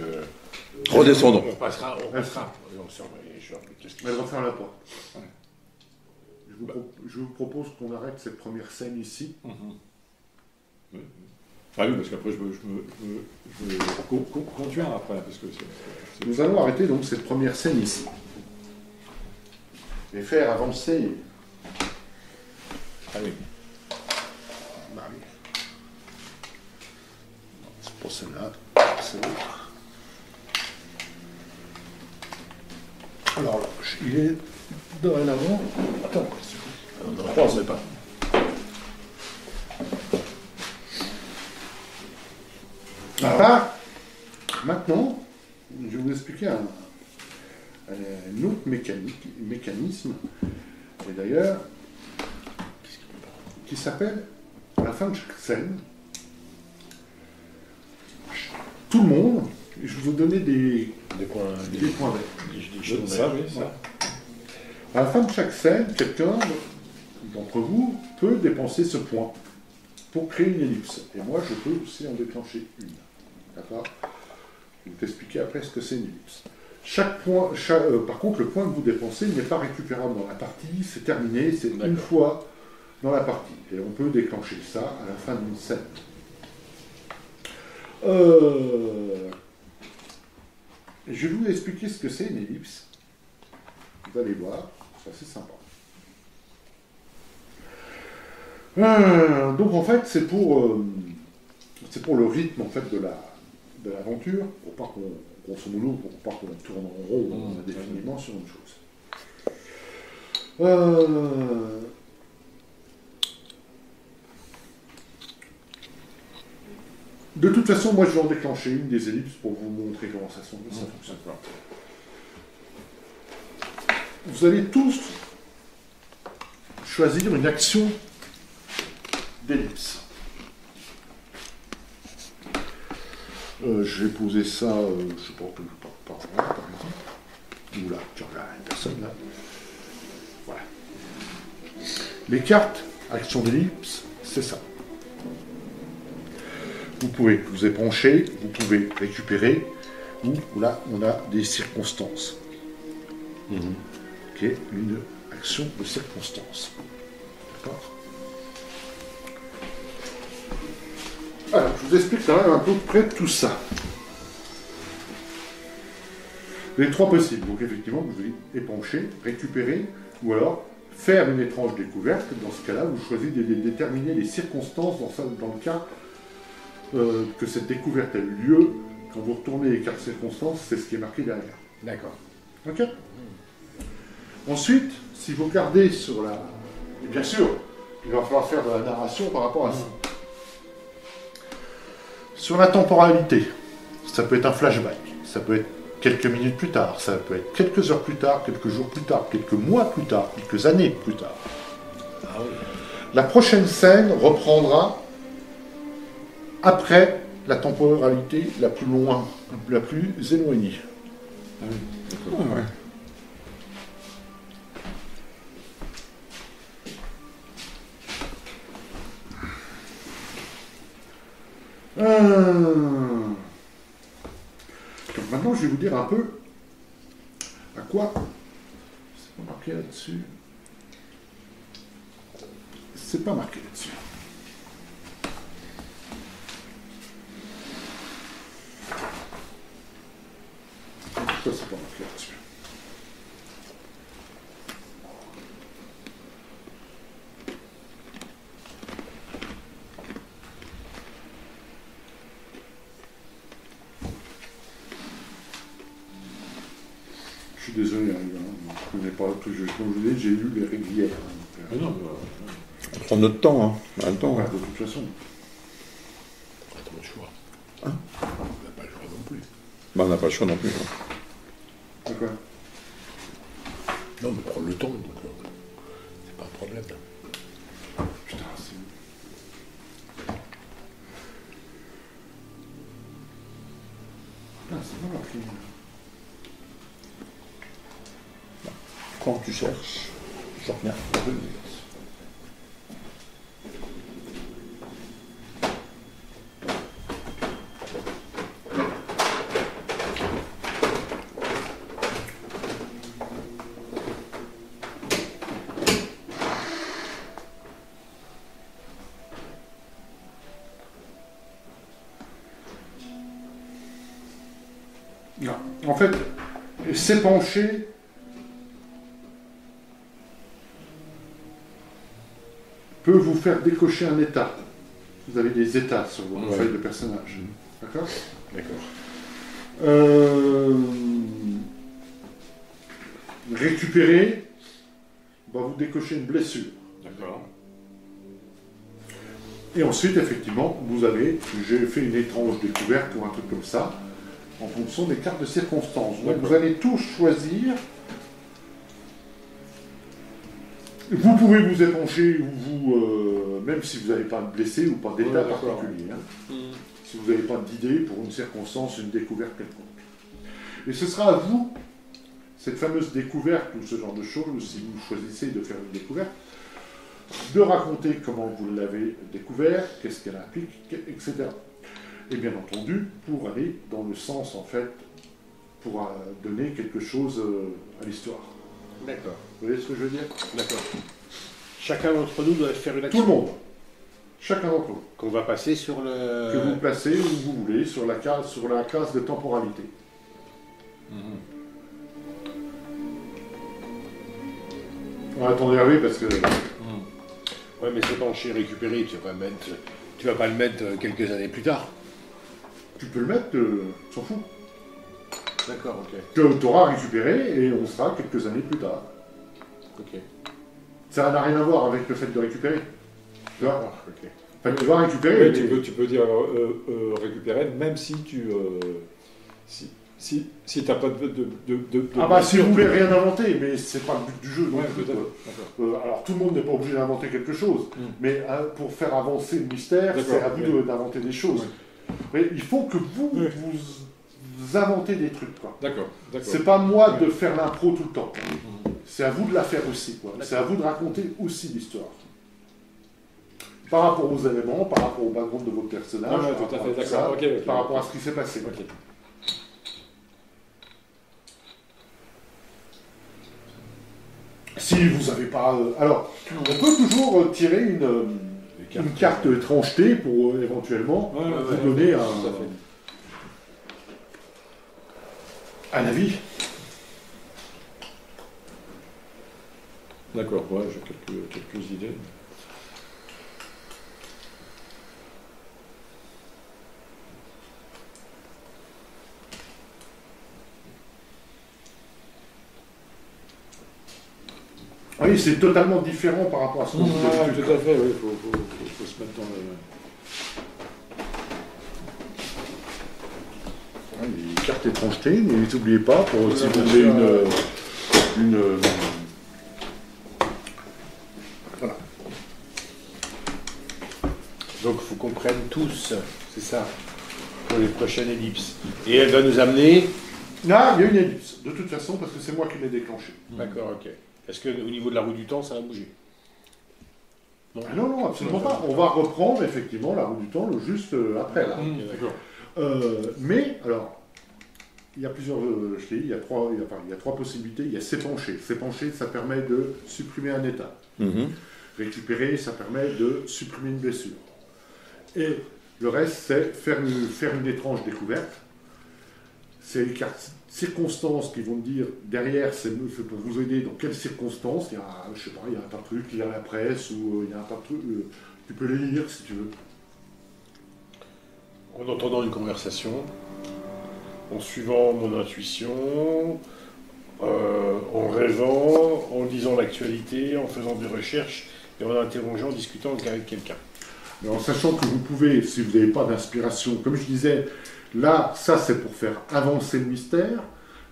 Redescendons. On passera. Elle va faire la porte. Je vous propose qu'on arrête cette première scène ici. Mm-hmm. Ah oui, parce qu'après je vais conduire après. Parce que nous allons arrêter donc cette première scène ici. Et faire avancer... Allez. Marie. C'est pour celle-là. Alors, il est dorénavant. Attends, on ne croise pas. Alors, là, maintenant, je vais vous expliquer un autre mécanisme, et d'ailleurs, qui s'appelle, à la fin de chaque scène, tout le monde, je vais vous donner des points verts. À la fin de chaque scène, quelqu'un d'entre vous peut dépenser ce point pour créer une ellipse. Et moi, je peux aussi en déclencher une. D'accord? Je vais t'expliquer après ce que c'est une ellipse. Par contre, le point que vous dépensez n'est pas récupérable dans la partie, c'est terminé, c'est une fois dans la partie. Et on peut déclencher ça à la fin d'une scène. Je vais vous expliquer ce que c'est une ellipse. Vous allez voir, c'est assez sympa. Donc en fait, c'est pour le rythme en fait, de l'aventure, pour pas qu'on, grosso modo, pour pas qu'on tourne en rond indéfiniment sur une chose. De toute façon, moi, je vais en déclencher une des ellipses pour vous montrer comment ça fonctionne. Vous allez tous choisir une action d'ellipse. Je vais poser ça, je sais pas, par exemple. Ou là, tu regardes une personne là. Voilà. Les cartes, action d'ellipse, c'est ça. Vous pouvez vous épancher, vous pouvez récupérer, ou là on a des circonstances. Qui est une action de circonstance. D'accord? Alors, je vous explique quand même à peu près tout ça. Les trois possibles. Donc effectivement, vous pouvez épancher, récupérer, ou alors faire une étrange découverte. Dans ce cas-là, vous choisissez de déterminer les circonstances dans le cas que cette découverte a eu lieu. Quand vous retournez les cartes circonstances, c'est ce qui est marqué derrière. D'accord. Ok. Ensuite, si vous regardez sur la... Et bien sûr, il va falloir faire de la narration par rapport à ça. Sur la temporalité, ça peut être un flashback, ça peut être quelques minutes plus tard, ça peut être quelques heures plus tard, quelques jours plus tard, quelques mois plus tard, quelques années plus tard. Ah oui. La prochaine scène reprendra après la temporalité la plus loin, la plus éloignée. Ah oui, d'accord. Ah ouais. Donc maintenant, je vais vous dire un peu à quoi c'est pas marqué là-dessus. C'est pas marqué là-dessus. Schluss machen wir gleich. Je suis désolé, hein, je ne connais pas tout juste. Comme je vous dis, j'ai lu les rivières. Hein, non, ça prend notre temps. Hein. Un temps. Ouais, de toute façon. Attends, le choix. Hein? On n'a pas le choix non plus. Bah, on n'a pas le choix non plus. D'accord. Non, mais prendre le temps, donc c'est pas un problème. Putain, c'est. Putain, c'est bon la clé. Quand tu cherches, je reviens. Non. En fait, s'épancher. Peut vous faire décocher un état. Vous avez des états sur vos feuilles de personnage. D'accord ? D'accord. Récupérer va vous décocher une blessure. D'accord. Et ensuite, effectivement, vous avez, j'ai fait une étrange découverte ou un truc comme ça, en fonction des cartes de circonstances. Donc vous allez tous choisir. Vous pouvez vous épancher, vous, même si vous n'avez pas de blessé ou pas d'état particulier. Hein, si vous n'avez pas d'idée pour une circonstance, une découverte quelconque. Et ce sera à vous, cette fameuse découverte ou ce genre de choses, si vous choisissez de faire une découverte, de raconter comment vous l'avez découverte, qu'est-ce qu'elle implique, etc. Et bien entendu, pour aller dans le sens, en fait, pour donner quelque chose à l'histoire. D'accord. Vous voyez ce que je veux dire? D'accord. Chacun d'entre nous doit faire une action. Tout le monde. Chacun d'entre nous. Qu'on va passer sur le... Que vous placez où vous voulez, sur la case de temporalité. Attendez, oui, parce que... Ouais, mais c'est penché, récupéré, tu vas pas le mettre quelques années plus tard. Tu peux le mettre, s'en fout. D'accord, ok. Que tu auras récupéré et on sera quelques années plus tard. Ok. Ça n'a rien à voir avec le fait de récupérer. Tu vois? Ok. Enfin, tu vas récupérer. Mais tu peux dire récupérer, même si tu. Si t'as pas de ah bah si vous voulez rien inventer, mais c'est pas le but du jeu. Ouais, alors tout le monde n'est pas obligé d'inventer quelque chose, mais pour faire avancer le mystère, c'est à vous d'inventer des choses. Mais il faut que vous vous inventez des trucs, quoi. D'accord. C'est pas moi de faire l'impro tout le temps. C'est à vous de la faire aussi, quoi. C'est à vous de raconter aussi l'histoire. Par rapport aux éléments, par rapport au background de vos personnages, par rapport à ce qui s'est passé. Okay. Si vous n'avez pas... alors, on peut toujours tirer une carte étrangeté pour éventuellement vous donner un avis. D'accord, ouais, j'ai quelques idées. Oui, c'est totalement différent par rapport à ce qu'on dit. Tout à fait, oui, il faut se mettre dans le... Les cartes étrangeté, n'oubliez pas, pour si vous voulez une... Voilà. Donc, il faut qu'on prenne tous, c'est ça, pour les prochaines ellipses. Et elle va nous amener... Ah, il y a une ellipse, de toute façon, parce que c'est moi qui l'ai déclenchée. D'accord, ok. Est-ce qu'au niveau de la roue du temps, ça va bouger? Non, non, non, absolument pas. On va reprendre effectivement la roue du temps juste après. Là. Mais, alors, il y a plusieurs. Je dis, il y a trois possibilités. Il y a s'épancher. S'épancher, ça permet de supprimer un état. Récupérer, ça permet de supprimer une blessure. Et le reste, c'est faire une étrange découverte. C'est les cartes circonstances qui vont me dire derrière, c'est pour vous aider dans quelles circonstances. Il y a, je sais pas, il y a un tas de trucs, il y a la presse ou il y a un tas de trucs. Tu peux les lire si tu veux. En entendant une conversation, en suivant mon intuition, en rêvant, en lisant l'actualité, en faisant des recherches et en interrogeant, en discutant avec quelqu'un. En sachant que vous pouvez, si vous n'avez pas d'inspiration, comme je disais, là, ça c'est pour faire avancer le mystère,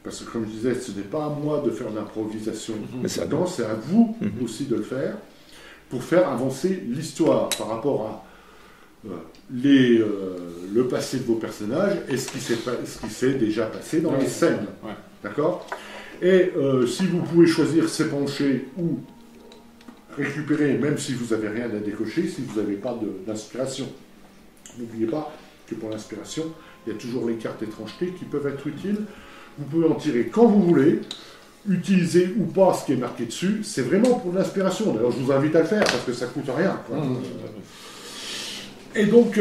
parce que comme je disais, ce n'est pas à moi de faire l'improvisation, maintenant c'est à vous aussi de le faire, pour faire avancer l'histoire par rapport à le passé de vos personnages et ce qui s'est déjà passé dans les scènes. Ouais. D'accord ? Et si vous pouvez choisir s'épancher ou récupérer, même si vous n'avez rien à décocher, si vous n'avez pas d'inspiration. N'oubliez pas que pour l'inspiration, il y a toujours les cartes étrangetés qui peuvent être utiles. Vous pouvez en tirer quand vous voulez, utiliser ou pas ce qui est marqué dessus. C'est vraiment pour l'inspiration. D'ailleurs, je vous invite à le faire parce que ça ne coûte rien. Quoi. Et donc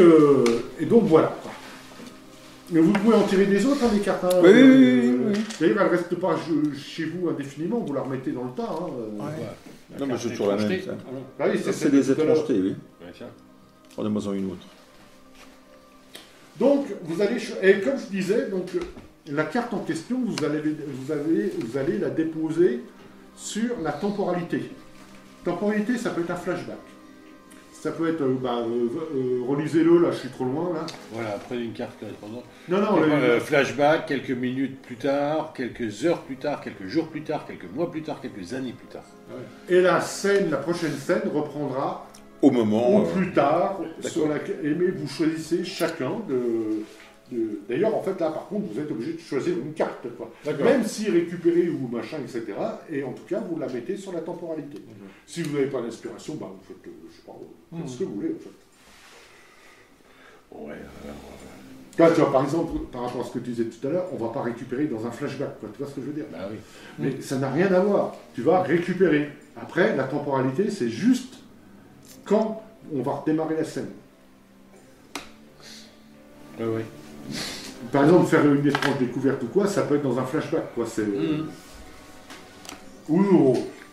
voilà. Mais vous pouvez en tirer des autres, hein, les cartes. Hein, oui. D'ailleurs, elles ne restent pas chez vous indéfiniment. Vous la remettez dans le tas. Hein, ouais. Non, mais c'est toujours la même. C'est des étrangetés, oui. Prenez-moi-en une autre. Donc, vous allez... Et comme je disais, donc, la carte en question, vous allez la déposer sur la temporalité. Temporalité, ça peut être un flashback. Ça peut être, relisez-le, là, je suis trop loin, là. Voilà, prenez une carte correspondante. Non, flashback, quelques minutes plus tard, quelques heures plus tard, quelques jours plus tard, quelques mois plus tard, quelques années plus tard. Ouais. Et la prochaine scène reprendra... Au moment... Ou plus tard, sur laquelle... Mais vous choisissez chacun de... D'ailleurs, en fait, là, par contre, vous êtes obligé de choisir une carte, quoi. Même si récupérer ou machin, etc. Et en tout cas, vous la mettez sur la temporalité. Si vous n'avez pas d'inspiration, bah, vous faites, je sais pas, ce que vous voulez, en fait. Ouais, alors... tu vois, par exemple, par rapport à ce que tu disais tout à l'heure, on ne va pas récupérer dans un flashback, quoi. Tu vois ce que je veux dire? Bah, oui. Mais ça n'a rien à voir. Tu vas récupérer. Après, la temporalité, c'est juste... Quand on va redémarrer la scène. Oui. Par exemple, faire une étrange découverte ou quoi, ça peut être dans un flashback, quoi.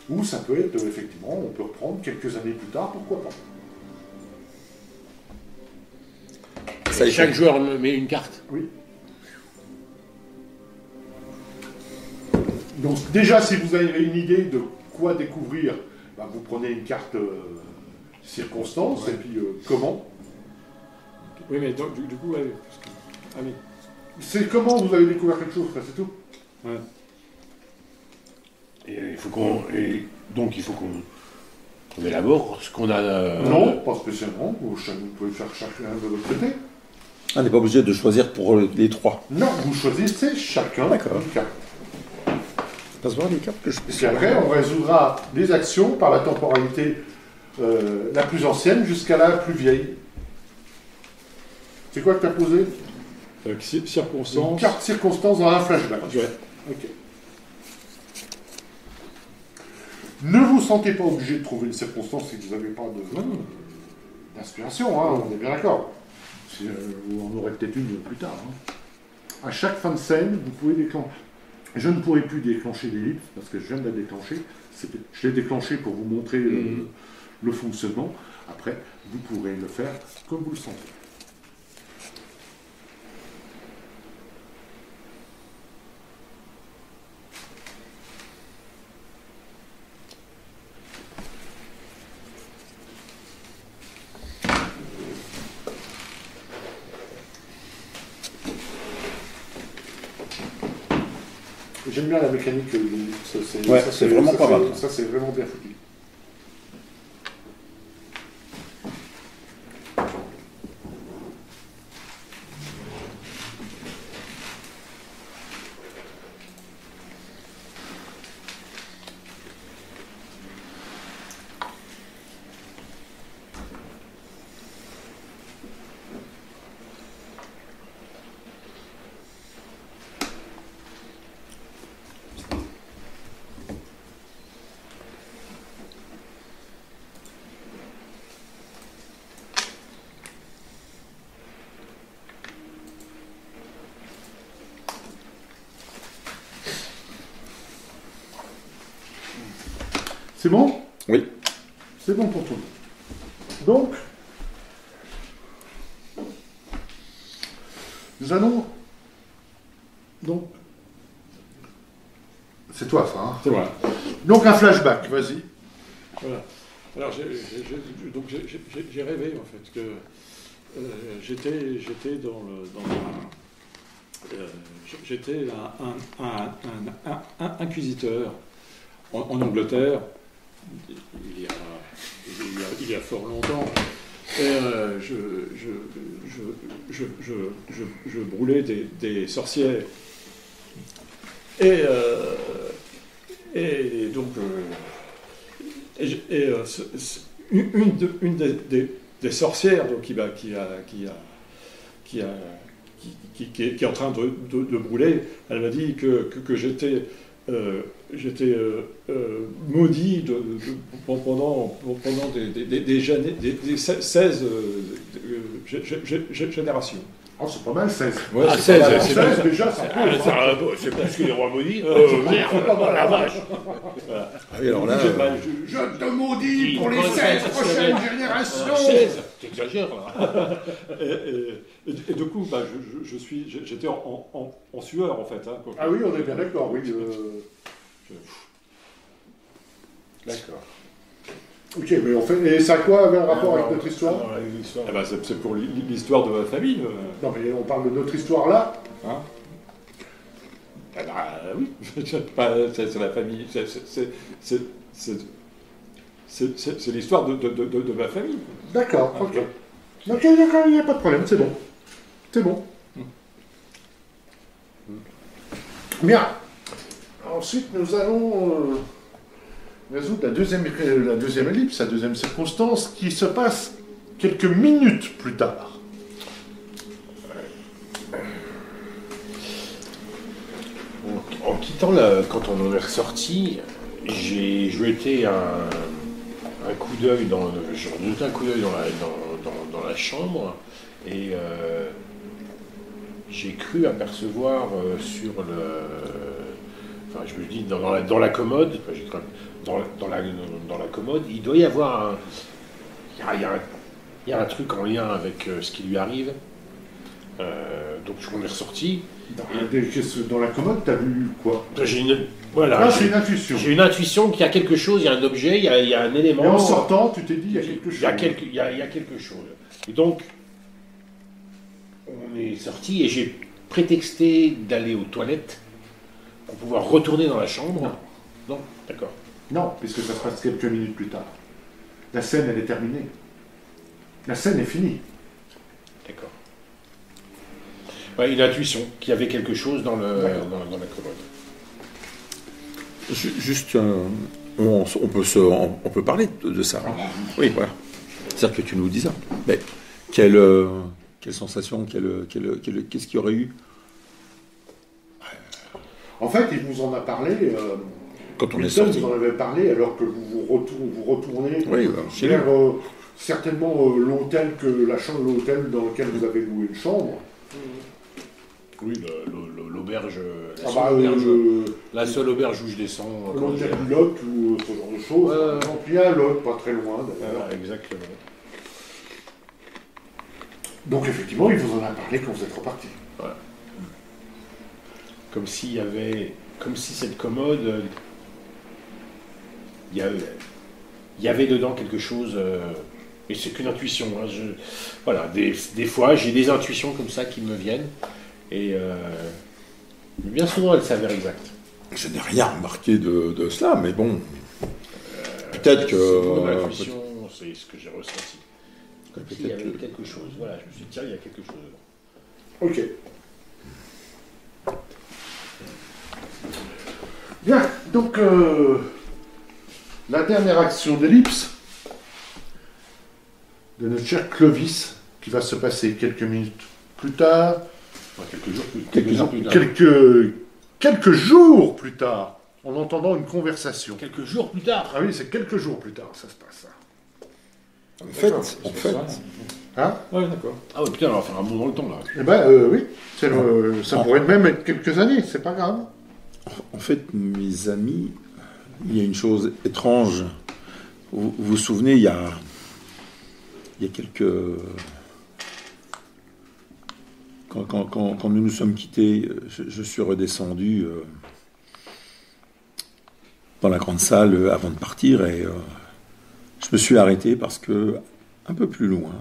Ou ça peut être, effectivement, on peut reprendre quelques années plus tard, pourquoi pas. Ça, chaque joueur met une carte. Oui. Donc déjà, si vous avez une idée de quoi découvrir, bah, vous prenez une carte... circonstances, et puis comment. Oui, mais donc, du coup, allez. C'est comment vous avez découvert quelque chose, c'est tout. Ouais. Et donc il faut qu'on élabore ce qu'on a... Non, pas spécialement, vous pouvez faire chacun de votre côté. On n'est pas obligé de choisir pour les trois. Non, vous choisissez chacun une carte. Passe-moi les cartes que je... Et après, on résoudra les actions par la temporalité... la plus ancienne jusqu'à la plus vieille. C'est quoi que tu as posé? Circonstances. Une carte circonstance dans un flashback. Ouais. Ok. Ne vous sentez pas obligé de trouver une circonstance si vous n'avez pas d'inspiration, hein, on est bien d'accord. Vous en aurez peut-être une plus tard. Hein. À chaque fin de scène, vous pouvez déclencher. Je ne pourrai plus déclencher l'ellipse parce que je viens de la déclencher. Je l'ai déclenchée pour vous montrer. Le fonctionnement, après, vous pourrez le faire comme vous le sentez. J'aime bien la mécanique. C'est vraiment pas mal. Ça, c'est vraiment bien foutu. C'est bon? Oui. C'est bon pour tout. Donc, nous allons... Donc... C'est toi, ça, hein? C'est moi. Donc un flashback, vas-y. Voilà. Alors, j'ai rêvé, en fait, que j'étais dans le... J'étais un inquisiteur en Angleterre il y a fort longtemps. Et je brûlais des sorcières. Et donc, une des sorcières donc, qui est en train de brûler, elle m'a dit que j'étais maudit pendant des 16 générations. Oh, c'est pas mal, 16. Ouais, ah, 16, c'est pas mal. 16, déjà, c'est plus que les rois maudits. Merde, c'est pas mal, la vache. Voilà. Ah oui, alors là, je te maudis pour les 16 prochaines générations. 16, t'exagères, là. Et du coup, bah, j'étais en sueur, en fait. Hein, quoi. Ah oui, on est bien d'accord, oui. D'accord. Ok, mais on fait. Et ça a quoi un rapport avec notre histoire? Eh ben, c'est pour l'histoire de ma famille. Non, mais on parle de notre histoire là. Hein? Ben, oui. C'est la famille. C'est l'histoire de ma famille. D'accord. Ok. Ok, d'accord. Il n'y a pas de problème. C'est bon. C'est bon. Bien. Ensuite, nous allons. Résoudre la deuxième ellipse, la deuxième circonstance, qui se passe quelques minutes plus tard. En quittant, quand on en est ressorti, j'ai jeté un coup d'œil dans la chambre et j'ai cru apercevoir sur le... Enfin, je me dis, dans la commode, enfin, j'ai cru... Dans la commode, il doit y avoir un... Il y a un truc en lien avec ce qui lui arrive. Donc on est ressorti. Dans la commode, t'as vu quoi? Voilà, c'est une intuition. J'ai une intuition qu'il y a quelque chose, il y a un objet, il y a un élément. Et en sortant, tu t'es dit, il y a quelque chose. Il y a quelque chose. Et donc, on est sorti et j'ai prétexté d'aller aux toilettes pour pouvoir retourner dans la chambre. Non, d'accord. Non, puisque ça se passe quelques minutes plus tard. La scène, elle est terminée. La scène est finie. D'accord. Ouais, une intuition qu'il y avait quelque chose dans la commode. Juste, on peut parler de ça. Hein. Oui, voilà. C'est-à-dire que tu nous dis ça. Mais quelle sensation, qu'est-ce qu'il y aurait eu? En fait, il nous en a parlé... Quand on est sorti. Vous en avez parlé alors que vous retournez oui, vers certainement l'hôtel dans lequel vous avez loué une chambre. Oui, l'auberge. La seule auberge où je descends. L'hôtel du Lot ou ce genre de choses. Il y a un Lot, pas très loin d'ailleurs. Ah, exactement. Donc effectivement, il vous en a parlé quand vous êtes reparti. Voilà. Comme s'il y avait. Comme si cette commode. Il y avait dedans quelque chose, et c'est qu'une intuition. Hein, voilà, des fois, j'ai des intuitions comme ça qui me viennent, et mais bien souvent, elles s'avèrent exactes. Je n'ai rien remarqué de cela, mais bon, peut-être que... L'intuition, c'est ce que j'ai ressenti. Comme s'il y avait quelque chose, voilà, je me suis dit, tiens, il y a quelque chose dedans. Ok. Bien, donc... La dernière action d'ellipse de notre cher Clovis, qui va se passer quelques minutes plus tard, enfin, quelques jours plus tard, en entendant une conversation. Quelques jours plus tard. Ah oui, c'est quelques jours plus tard, ça se passe. En fait, Hein? Ouais, d'accord. Ah ouais, putain, on va faire un bond dans le temps là. Eh ben oui, ça pourrait même être quelques années, c'est pas grave. En fait, mes amis. il y a une chose étrange. Vous vous souvenez, il y a quelques... Quand nous nous sommes quittés, je suis redescendu dans la grande salle avant de partir et je me suis arrêté parce que, un peu plus loin,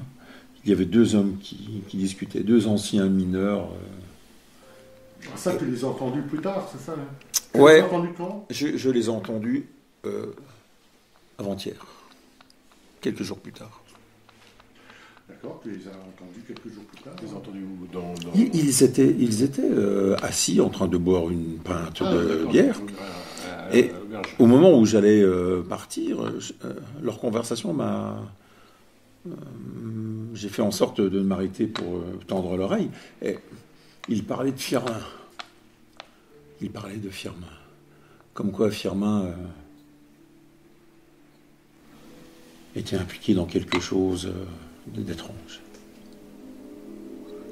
il y avait deux hommes qui discutaient, deux anciens mineurs. Ça, tu les as entendus plus tard, c'est ça? Ouais. Tu les as entendus quand? Je les ai entendus avant-hier, quelques jours plus tard. D'accord, tu les as entendus quelques jours plus tard. Tu les as entendus dans... Ils étaient assis en train de boire une pinte de bière. Et au moment où j'allais partir, leur conversation m'a... j'ai fait en sorte de m'arrêter pour tendre l'oreille. Et ils parlaient de Firmin. Comme quoi Firmin... était impliqué dans quelque chose... d'étrange.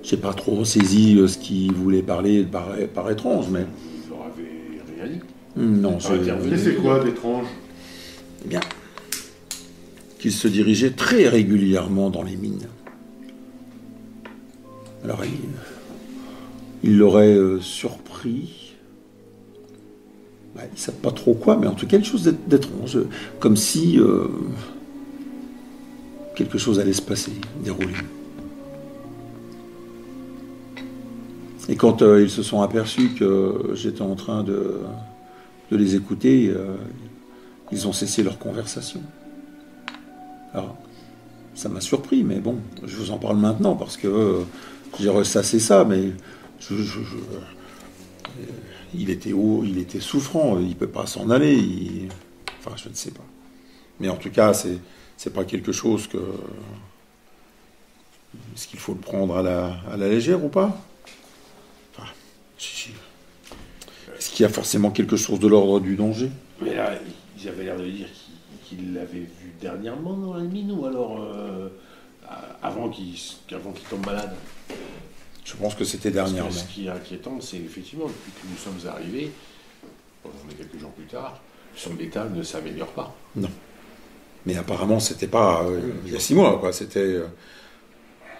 J'ai pas trop saisi ce qu'il voulait parler par étrange, mais... Vous leur avez rien dit? Non, c'est quoi d'étrange? Eh bien, qu'il se dirigeait très régulièrement dans les mines. Alors, il l'aurait surpris. Bah, ils savent pas trop quoi, mais en tout cas, une chose d'étrange. Comme si... quelque chose allait se passer, dérouler. Et quand ils se sont aperçus que j'étais en train de les écouter, ils ont cessé leur conversation. Alors, ça m'a surpris, mais bon, je vous en parle maintenant parce que j'ai ressassé ça, mais il était haut, il était souffrant, il ne peut pas s'en aller, enfin, je ne sais pas. Mais en tout cas, c'est pas quelque chose que... Est-ce qu'il faut le prendre à la légère ou pas? Enfin, est-ce qu'il y a forcément quelque chose de l'ordre du danger? Mais là, ils avaient l'air de dire qu'ils l'avaient vu dernièrement dans la mine ou alors avant qu'il tombe malade. Je pense que c'était dernièrement. Parce que ce qui est inquiétant, c'est effectivement, depuis que nous sommes arrivés, on est quelques jours plus tard, son état ne s'améliore pas. Non. Mais apparemment, c'était pas il y a 6 mois, quoi. C'était,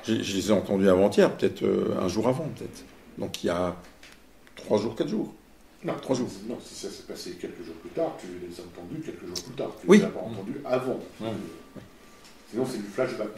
je les ai entendus avant-hier, peut-être un jour avant, peut-être. Donc il y a 3 jours, 4 jours. Non, 3 jours. Non, si ça s'est passé quelques jours plus tard, tu les as entendus quelques jours plus tard. Tu les as pas entendus avant. Sinon, c'est du flashback.